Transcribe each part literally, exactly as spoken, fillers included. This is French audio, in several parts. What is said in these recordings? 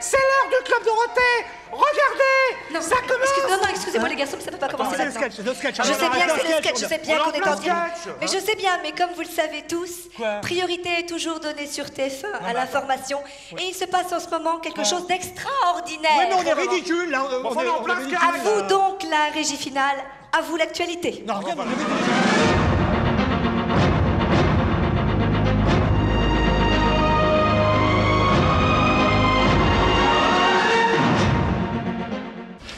c'est l'heure du Club Dorothée. Regardez, non, ça commence. Excuse, non, non, excusez-moi les garçons, mais ça ne peut pas Attends, commencer maintenant. C'est le sketch, le sketch. Je sais bien que c'est le sketch, je sais bien qu'on est en direct. Mais je sais bien, mais comme vous le savez tous, Quoi priorité est toujours donnée sur T F un non, à l'information. Oui. Et il se passe en ce moment quelque chose d'extraordinaire. Mais non, on est ridicule, là. On, on, on est en plein sketch. À vous donc la régie finale, à vous l'actualité. Non, regarde,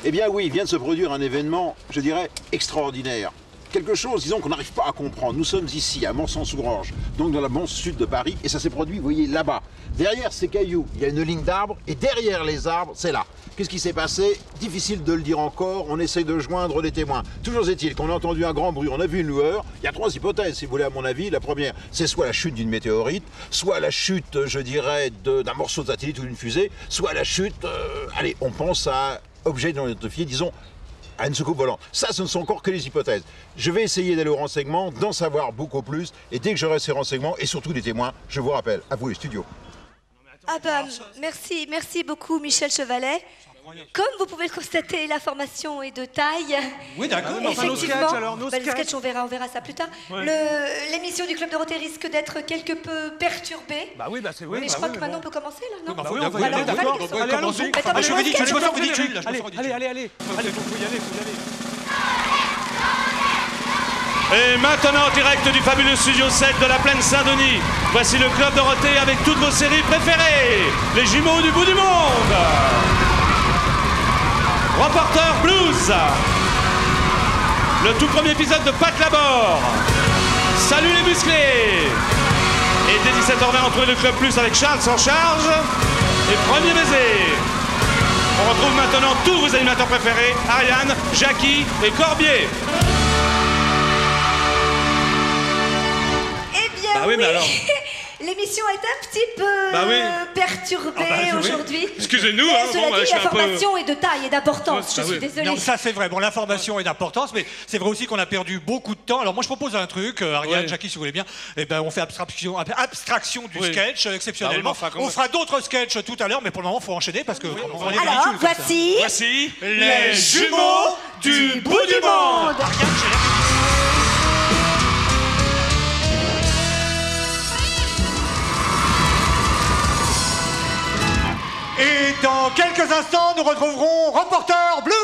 eh bien oui, il vient de se produire un événement, je dirais, extraordinaire. Quelque chose, disons, qu'on n'arrive pas à comprendre. Nous sommes ici, à Manson-sur-Orange, donc dans la banlieue sud de Paris, et ça s'est produit, vous voyez, là-bas. Derrière ces cailloux, il y a une ligne d'arbres, et derrière les arbres, c'est là. Qu'est-ce qui s'est passé? Difficile de le dire encore, on essaie de joindre les témoins. Toujours est-il qu'on a entendu un grand bruit, on a vu une lueur. Il y a trois hypothèses, si vous voulez, à mon avis. La première, c'est soit la chute d'une météorite, soit la chute, je dirais, d'un morceau de satellite ou d'une fusée, soit la chute, euh, allez, on pense à... objet non identifié, disons, à une soucoupe volante. Ça, ce ne sont encore que les hypothèses. Je vais essayer d'aller aux renseignements, d'en savoir beaucoup plus, et dès que j'aurai ces renseignements, et surtout des témoins, je vous rappelle, à vous les studios. Ah ben, merci, merci beaucoup Michel Chevalet. Comme vous pouvez le constater, la formation est de taille. Oui, d'accord. Enfin, nos sketchs, alors, nos bah, sketchs. Les sketchs, on verra, on verra ça plus tard. Ouais. L'émission du Club Dorothée risque d'être quelque peu perturbée. Bah oui, bah c'est oui. Mais bah, je crois oui, que bon. maintenant, on peut commencer, là, non? Bah, bah oui, on peut y aller, d'accord. On peut commencer. Je suis ridicule, je me sens ridicule, là. Allez, allez, allez. Allez, faut y aller, faut y aller. Et maintenant, en direct du fabuleux Studio sept de la Plaine Saint-Denis, voici le Club Dorothée avec toutes vos séries préférées. Les jumeaux du bout du monde. Reporter Blues, le tout premier épisode de Pat Labore, Salut les Musclés, et dès dix-sept heures vingt, on trouve le Club Plus avec Charles en charge, et Premier Baiser. On retrouve maintenant tous vos animateurs préférés, Ariane, Jackie et Corbier. Eh bien, bah oui, oui. Mais alors... l'émission est un petit peu bah oui. perturbée ah bah, aujourd'hui. Excusez-nous, hein, bon, bah, l'information peu... est de taille et d'importance, ah, je suis oui. désolée. Non, ça c'est vrai, bon, l'information est d'importance, mais c'est vrai aussi qu'on a perdu beaucoup de temps. Alors moi je propose un truc, euh, Ariane, oui. Jackie, si vous voulez bien, eh ben, on fait abstraction, abstraction du oui. sketch, euh, exceptionnellement. Bah, oui, on fera, fera d'autres sketchs tout à l'heure, mais pour le moment il faut enchaîner parce que... Oui, on va alors, voici... voici... les jumeaux du bout du monde, du monde. Et dans quelques instants, nous retrouverons Reporter Blues.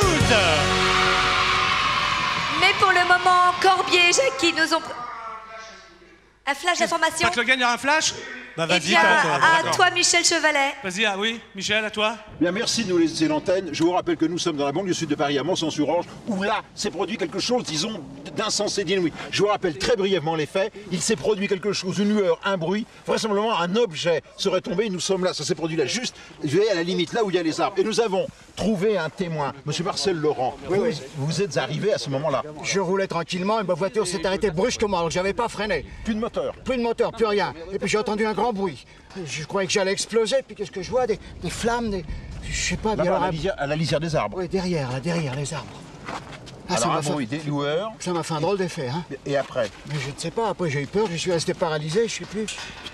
Mais pour le moment, Corbier et Jackie nous ont... Un flash d'information. Pat Le Gagne a un flash? Bah vas-y, à, à, à toi, Michel Chevalet. Vas-y, ah oui, Michel, à toi. Bien, merci de nous laisser l'antenne. Je vous rappelle que nous sommes dans la banlieue sud de Paris, à Manson-sur-Orange, où là s'est produit quelque chose, disons, d'insensé, d'inouï. Je vous rappelle très brièvement les faits. Il s'est produit quelque chose, une lueur, un bruit. Vraisemblablement, un objet serait tombé. Nous sommes là, ça s'est produit là, juste, vous voyez, à la limite, là où il y a les arbres. Et nous avons trouvé un témoin, monsieur Marcel Laurent. Oui, oui. Vous êtes arrivé à ce moment-là. Je roulais tranquillement et ma voiture s'est arrêtée brusquement, donc j'avais pas freiné. Plus de moteur. Plus de moteur, plus rien. Et puis j'ai entendu un grand bruit. Je croyais que j'allais exploser, puis qu'est-ce que je vois? Des, des flammes, des... je sais pas... Là, alors, à, la lisière, à la lisière des arbres. Oui, derrière, là, derrière les arbres. Ah, alors, ça un bruit, fait... des lueurs... Ça m'a fait un drôle d'effet, hein. Et après? Mais je ne sais pas, après j'ai eu peur, je suis resté paralysé, je sais plus...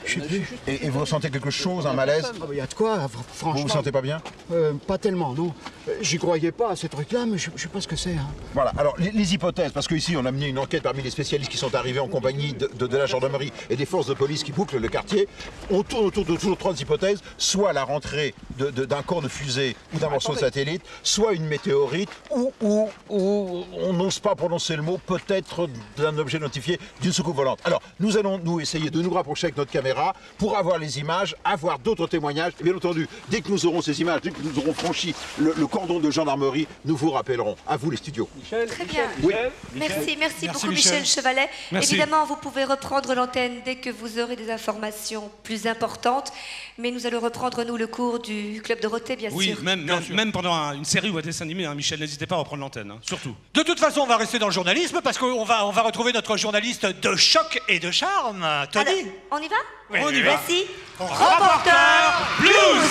Je sais plus... Et, et vous ressentez quelque chose, un malaise? Il y a de quoi, franchement... Vous vous sentez pas bien? euh, Pas tellement, non. J'y croyais pas à ces trucs-là, mais je, je sais pas ce que c'est, hein. Voilà, alors, les, les hypothèses, parce qu'ici, on a mené une enquête parmi les spécialistes qui sont arrivés en compagnie de, de, de la gendarmerie et des forces de police qui bouclent le quartier. On tourne autour de toujours trois hypothèses, soit la rentrée d'un de, de, corps de fusée ou d'un morceau de satellite, soit une météorite, ou, ou, ou... on n'ose pas prononcer le mot, peut-être d'un objet notifié, d'une soucoupe volante. Alors, nous allons nous essayer de nous rapprocher avec notre caméra pour avoir les images, avoir d'autres témoignages. Et bien entendu, dès que nous aurons ces images, dès que nous aurons franchi le, le cordon de gendarmerie, nous vous rappellerons. À vous les studios. Michel, très bien. Oui. Merci, merci, merci beaucoup Michel, Michel Chevalet. Merci. Évidemment, vous pouvez reprendre l'antenne dès que vous aurez des informations plus importantes. Mais nous allons reprendre, nous, le cours du Club Dorothée, bien oui, sûr. Oui, même, même pendant un, une série ou un dessin animé, hein, Michel, n'hésitez pas à reprendre l'antenne, hein, surtout. De toute façon, on va rester dans le journalisme parce qu'on va, on va retrouver notre journaliste de choc et de charme, Tony. Alors, on y va? Oui, on y va. Voici Reporter Blues.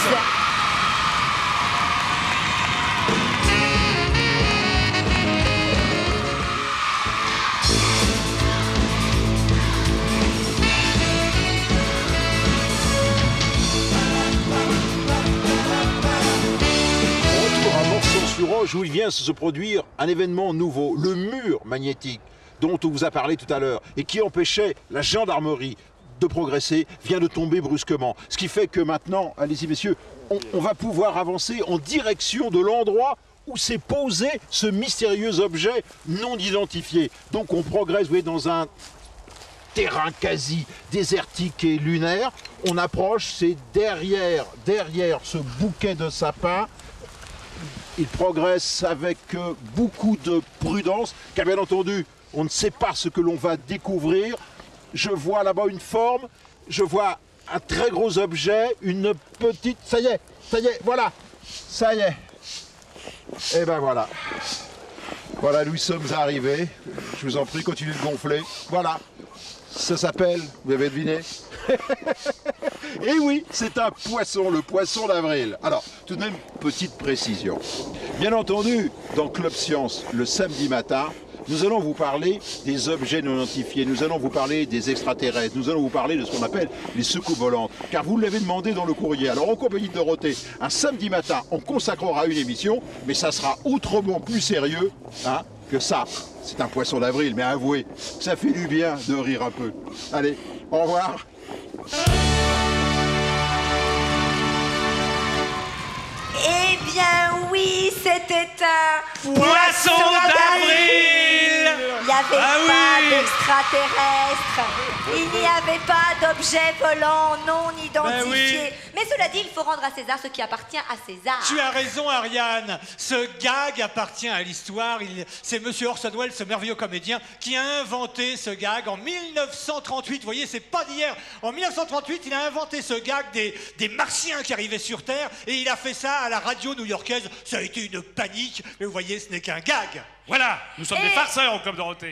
Sur-Orange où il vient se produire un événement nouveau, le mur magnétique dont on vous a parlé tout à l'heure et qui empêchait la gendarmerie de progresser, vient de tomber brusquement. Ce qui fait que maintenant, allez-y messieurs, on, on va pouvoir avancer en direction de l'endroit où s'est posé ce mystérieux objet non identifié. Donc on progresse, vous voyez, dans un terrain quasi désertique et lunaire. On approche, c'est derrière, derrière ce bouquet de sapins. Il progresse avec beaucoup de prudence, car bien entendu, on ne sait pas ce que l'on va découvrir. Je vois là-bas une forme, je vois un très gros objet, une petite... Ça y est, ça y est, voilà, ça y est. Et ben voilà. Voilà, nous sommes arrivés. Je vous en prie, continuez de gonfler. Voilà, ça s'appelle, vous avez deviné? Et oui, c'est un poisson, le poisson d'avril. Alors, tout de même, petite précision. Bien entendu, dans Club Science, le samedi matin, nous allons vous parler des objets non identifiés, nous allons vous parler des extraterrestres, nous allons vous parler de ce qu'on appelle les secoues volantes, car vous l'avez demandé dans le courrier. Alors en compagnie de Dorothée, un samedi matin, on consacrera une émission, mais ça sera autrement plus sérieux hein, que ça. C'est un poisson d'avril, mais avouez, ça fait du bien de rire un peu. Allez, au revoir. Eh bien oui, c'était un poisson d'avril. Il n'y avait ah pas oui. d'extraterrestre, il n'y avait pas d'objet volant non identifié. Ben oui. Mais cela dit, il faut rendre à César ce qui appartient à César. Tu as raison, Ariane. Ce gag appartient à l'histoire. C'est monsieur Orson Welles, ce merveilleux comédien, qui a inventé ce gag en mille neuf cent trente-huit. Vous voyez, c'est pas d'hier. En mille neuf cent trente-huit, il a inventé ce gag des, des martiens qui arrivaient sur Terre et il a fait ça à la radio new-yorkaise. Ça a été une panique, mais vous voyez, ce n'est qu'un gag. Voilà, nous sommes et... des farceurs au Club Dorothée.